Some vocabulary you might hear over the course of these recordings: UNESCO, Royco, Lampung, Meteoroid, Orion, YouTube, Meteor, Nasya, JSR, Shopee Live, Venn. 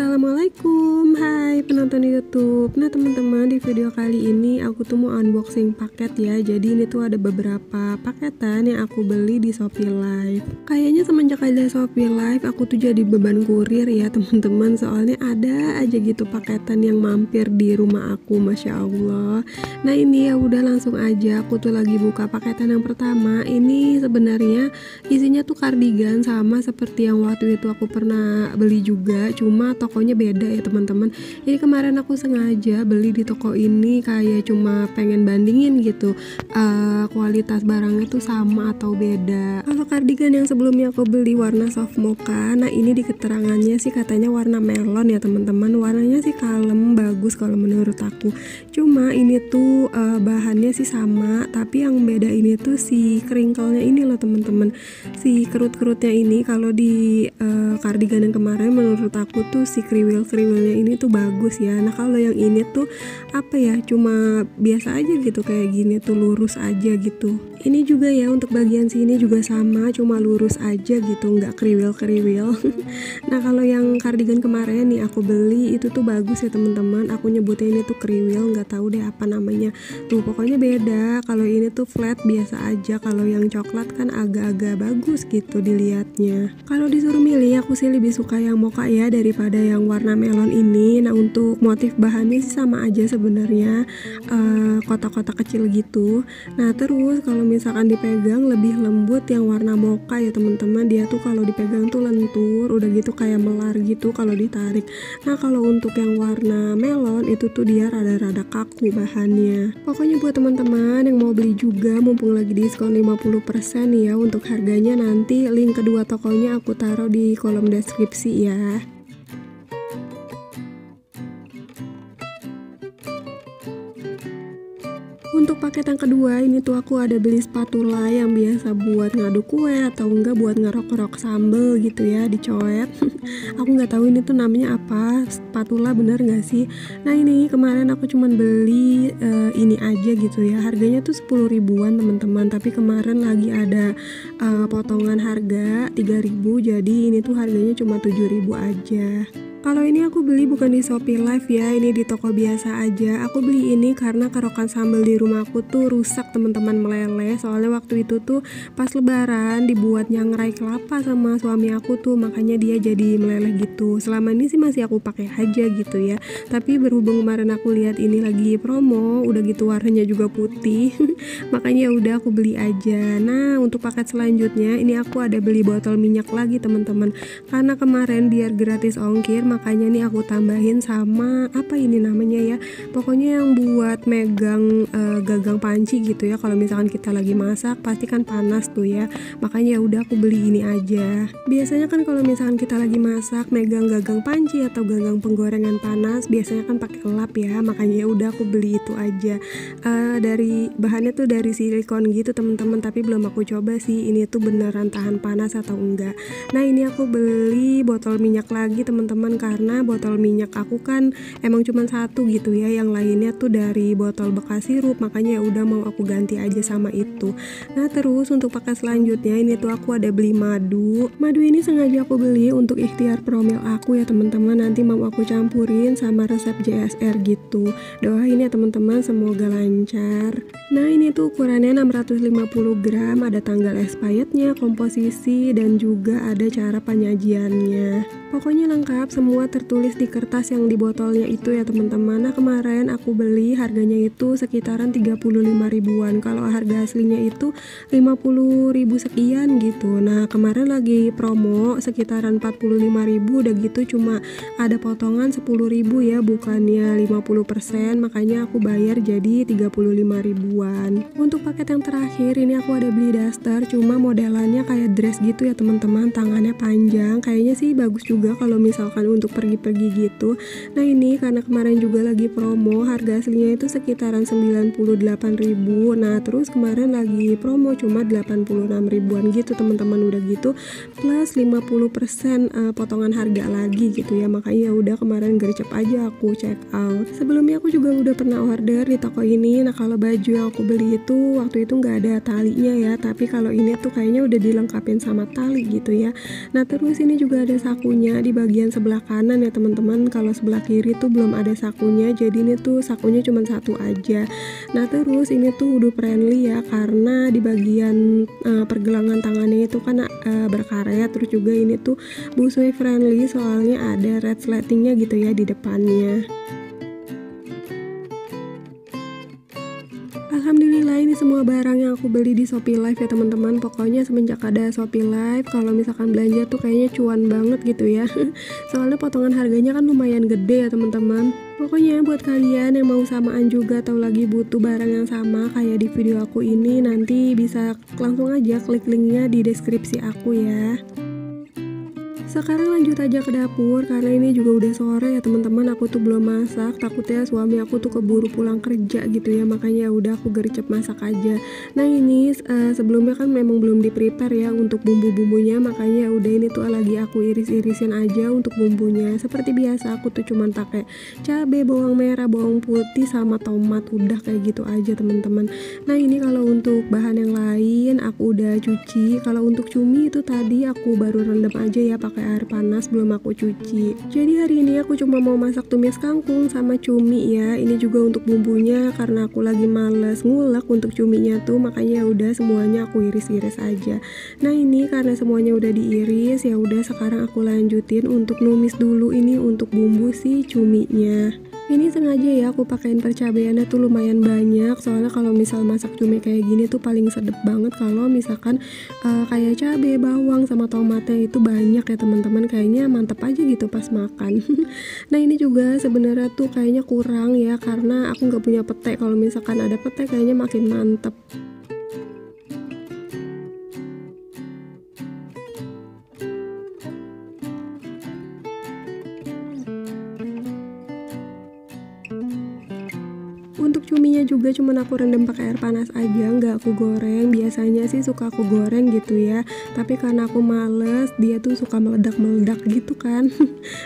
Assalamualaikum, hai penonton YouTube. Nah teman-teman, di video kali ini aku tuh mau unboxing paket ya. Jadi ini tuh ada beberapa paketan yang aku beli di Shopee Live. Kayaknya semenjak ada Shopee Live aku tuh jadi beban kurir ya teman-teman. Soalnya ada aja gitu paketan yang mampir di rumah aku, Masya Allah. Nah ini ya udah langsung aja aku tuh lagi buka paketan yang pertama. Ini sebenarnya isinya tuh kardigan sama seperti yang waktu itu aku pernah beli juga, cuma tokonya beda ya teman-teman. Jadi kemarin aku sengaja beli di toko ini kayak cuma pengen bandingin gitu kualitas barangnya tuh sama atau beda. Kalau kardigan yang sebelumnya aku beli warna soft mocha, nah ini di keterangannya sih katanya warna melon ya teman-teman. Warnanya sih kalem, bagus kalau menurut aku. Cuma ini tuh bahannya sih sama, tapi yang beda ini tuh si kringkelnya ini loh teman-teman. Si kerut-kerutnya ini kalau di kardigan yang kemarin menurut aku tuh si kriwil-kriwilnya ini tuh bagus ya. Nah kalau yang ini tuh apa ya, cuma biasa aja gitu, kayak gini tuh lurus aja gitu. Ini juga ya untuk bagian sini juga sama, cuma lurus aja gitu, nggak kriwil-kriwil. Nah kalau yang kardigan kemarin nih aku beli itu tuh bagus ya teman-teman. Aku nyebutnya ini tuh kriwil, nggak tahu deh apa namanya tuh, pokoknya beda. Kalau ini tuh flat biasa aja, kalau yang coklat kan agak-agak bagus gitu dilihatnya. Kalau disuruh milih aku sih lebih suka yang mocha ya daripada yang warna melon ini. Nah untuk motif bahannya sih sama aja sebenarnya, kotak-kotak kecil gitu. Nah terus kalau misalkan dipegang lebih lembut yang warna mocha ya teman-teman. Dia tuh kalau dipegang tuh lentur, udah gitu kayak melar gitu kalau ditarik. Nah kalau untuk yang warna melon itu tuh dia rada-rada kaku bahannya. Pokoknya buat teman-teman yang mau beli juga, mumpung lagi diskon 50% ya untuk harganya. Nanti link kedua tokonya aku taruh di kolom deskripsi ya. Untuk paket yang kedua ini tuh aku ada beli spatula yang biasa buat ngaduk kue atau enggak buat ngerok-ngerok sambel gitu ya, dicoet. Aku nggak tahu ini tuh namanya apa, spatula bener nggak sih? Nah ini kemarin aku cuman beli ini aja gitu ya. Harganya tuh 10 ribuan teman-teman, tapi kemarin lagi ada potongan harga 3 ribu, jadi ini tuh harganya cuma 7 ribu aja. Kalau ini aku beli bukan di Shopee Live ya, ini di toko biasa aja. Aku beli ini karena kerokan sambal di rumah aku tuh rusak teman-teman, meleleh. Soalnya waktu itu tuh pas lebaran dibuatnya ngerai kelapa sama suami aku tuh, makanya dia jadi meleleh gitu. Selama ini sih masih aku pakai aja gitu ya, tapi berhubung kemarin aku lihat ini lagi promo, udah gitu warnanya juga putih. Makanya udah aku beli aja. Nah untuk paket selanjutnya ini aku ada beli botol minyak lagi teman-teman, karena kemarin biar gratis ongkir makanya nih aku tambahin sama apa ini namanya ya, pokoknya yang buat megang gagang panci gitu ya. Kalau misalkan kita lagi masak pasti kan panas tuh ya, makanya udah aku beli ini aja. Biasanya kan kalau misalkan kita lagi masak megang gagang panci atau gagang penggorengan panas biasanya kan pakai lap ya, makanya udah aku beli itu aja. Dari bahannya tuh dari silikon gitu teman-teman, tapi belum aku coba sih ini tuh beneran tahan panas atau enggak. Nah ini aku beli botol minyak lagi teman-teman, karena botol minyak aku kan emang cuma satu gitu ya, yang lainnya tuh dari botol bekas sirup, makanya ya udah mau aku ganti aja sama itu. Nah terus untuk paket selanjutnya ini tuh aku ada beli madu ini sengaja aku beli untuk ikhtiar promil aku ya teman-teman, nanti mau aku campurin sama resep JSR gitu. Doain ya teman-teman semoga lancar. Nah ini tuh ukurannya 650 gram, ada tanggal expirednya, komposisi, dan juga ada cara penyajiannya. Pokoknya lengkap, semua tertulis di kertas yang di botolnya itu ya teman-teman. Nah kemarin aku beli harganya itu sekitaran 35 ribuan, kalau harga aslinya itu 50 ribu sekian gitu. Nah kemarin lagi promo sekitaran 45 ribu, udah gitu cuma ada potongan 10 ribu ya, bukannya 50%, makanya aku bayar jadi 35 ribuan. Untuk paket yang terakhir ini aku ada beli daster, cuma modelannya kayak dress gitu ya teman-teman, tangannya panjang. Kayaknya sih bagus juga kalau misalkan untuk pergi-pergi gitu. Nah ini karena kemarin juga lagi promo, harga aslinya itu sekitaran 98 ribu. Nah terus kemarin lagi promo cuma 86 ribuan gitu teman-teman, udah gitu plus 50% potongan harga lagi gitu ya, makanya udah kemarin gercep aja aku check out. Sebelumnya aku juga udah pernah order di toko ini. Nah kalau baju yang aku beli itu waktu itu nggak ada talinya ya, tapi kalau ini tuh kayaknya udah dilengkapin sama tali gitu ya. Nah terus ini juga ada sakunya di bagian sebelah kanan ya teman-teman. Kalau sebelah kiri tuh belum ada sakunya, jadi ini tuh sakunya cuma satu aja. Nah terus ini tuh udah friendly ya, karena di bagian pergelangan tangannya itu kan berkaret. Terus juga ini tuh busui friendly soalnya ada red slatingnya gitu ya di depannya. Alhamdulillah ini semua barang yang aku beli di Shopee Live ya teman-teman. Pokoknya semenjak ada Shopee Live, kalau misalkan belanja tuh kayaknya cuan banget gitu ya. Soalnya potongan harganya kan lumayan gede ya teman-teman. Pokoknya buat kalian yang mau samaan juga atau lagi butuh barang yang sama kayak di video aku ini, nanti bisa langsung aja klik linknya di deskripsi aku ya. Sekarang lanjut aja ke dapur, karena ini juga udah sore ya teman-teman. Aku tuh belum masak, takutnya suami aku tuh keburu pulang kerja gitu ya, makanya udah aku gercep masak aja. Nah ini sebelumnya kan memang belum di prepare ya untuk bumbu-bumbunya, makanya udah ini tuh lagi aku iris-irisin aja untuk bumbunya. Seperti biasa aku tuh cuman pakai cabai, bawang merah, bawang putih sama tomat, udah kayak gitu aja teman-teman. Nah ini kalau untuk bahan yang lain aku udah cuci. Kalau untuk cumi itu tadi aku baru rendam aja ya pakai air panas, belum aku cuci. Jadi hari ini aku cuma mau masak tumis kangkung sama cumi ya. Ini juga untuk bumbunya, karena aku lagi males ngulek untuk cuminya tuh, makanya udah semuanya aku iris-iris aja. Nah ini karena semuanya udah diiris ya udah, sekarang aku lanjutin untuk numis dulu ini untuk bumbu si cuminya. Ini sengaja ya aku pakein percabaiannya tuh lumayan banyak, soalnya kalau misal masak cumi kayak gini tuh paling sedep banget kalau misalkan kayak cabai, bawang sama tomatnya itu banyak ya teman-teman, kayaknya mantep aja gitu pas makan. Nah ini juga sebenarnya tuh kayaknya kurang ya, karena aku nggak punya pete. Kalau misalkan ada pete kayaknya makin mantep. Untuk cuminya juga cuman aku rendam pakai air panas aja, nggak aku goreng. Biasanya sih suka aku goreng gitu ya, tapi karena aku males, dia tuh suka meledak-meledak gitu kan.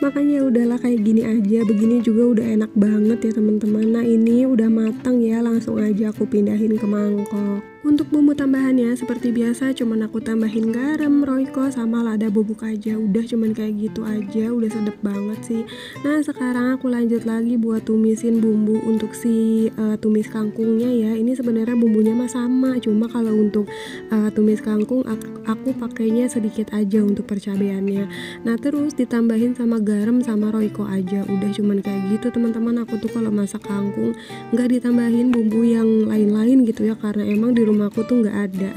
Makanya udahlah kayak gini aja. Begini juga udah enak banget ya teman-teman. Nah ini udah matang ya, langsung aja aku pindahin ke mangkok. Untuk bumbu tambahannya seperti biasa cuman aku tambahin garam, royco sama lada bubuk aja. Udah cuman kayak gitu aja, udah sedep banget sih. Nah sekarang aku lanjut lagi buat tumisin bumbu untuk si tumis kangkungnya ya. Ini sebenarnya bumbunya mah sama, cuma kalau untuk tumis kangkung aku pakainya sedikit aja untuk percabaiannya. Nah terus ditambahin sama garam sama royco aja. Udah cuman kayak gitu teman-teman. Aku tuh kalau masak kangkung nggak ditambahin bumbu yang lain-lain gitu ya, karena emang di rumah aku tuh nggak ada.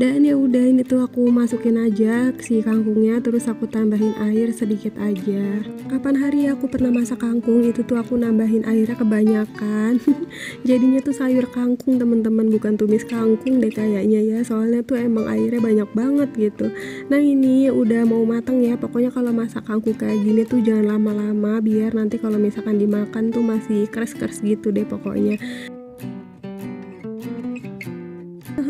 Dan ya udah ini tuh aku masukin aja si kangkungnya, terus aku tambahin air sedikit aja. Kapan hari aku pernah masak kangkung itu tuh aku nambahin airnya kebanyakan. Jadinya tuh sayur kangkung teman-teman, bukan tumis kangkung deh kayaknya ya, soalnya tuh emang airnya banyak banget gitu. Nah ini udah mau matang ya. Pokoknya kalau masak kangkung kayak gini tuh jangan lama-lama, biar nanti kalau misalkan dimakan tuh masih keras-keras gitu deh pokoknya.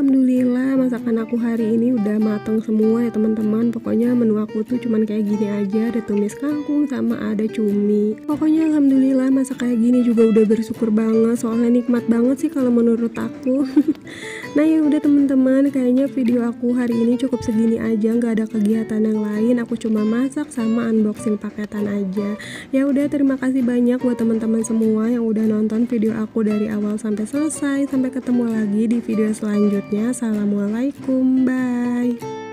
Alhamdulillah masakan aku hari ini udah matang semua ya teman-teman. Pokoknya menu aku tuh cuman kayak gini aja, ada tumis kangkung sama ada cumi. Pokoknya alhamdulillah masak kayak gini juga udah bersyukur banget, soalnya nikmat banget sih kalau menurut aku. Nah ya udah teman-teman, kayaknya video aku hari ini cukup segini aja, nggak ada kegiatan yang lain. Aku cuma masak sama unboxing paketan aja. Ya udah, terima kasih banyak buat teman-teman semua yang udah nonton video aku dari awal sampai selesai. Sampai ketemu lagi di video selanjutnya. Assalamualaikum, bye.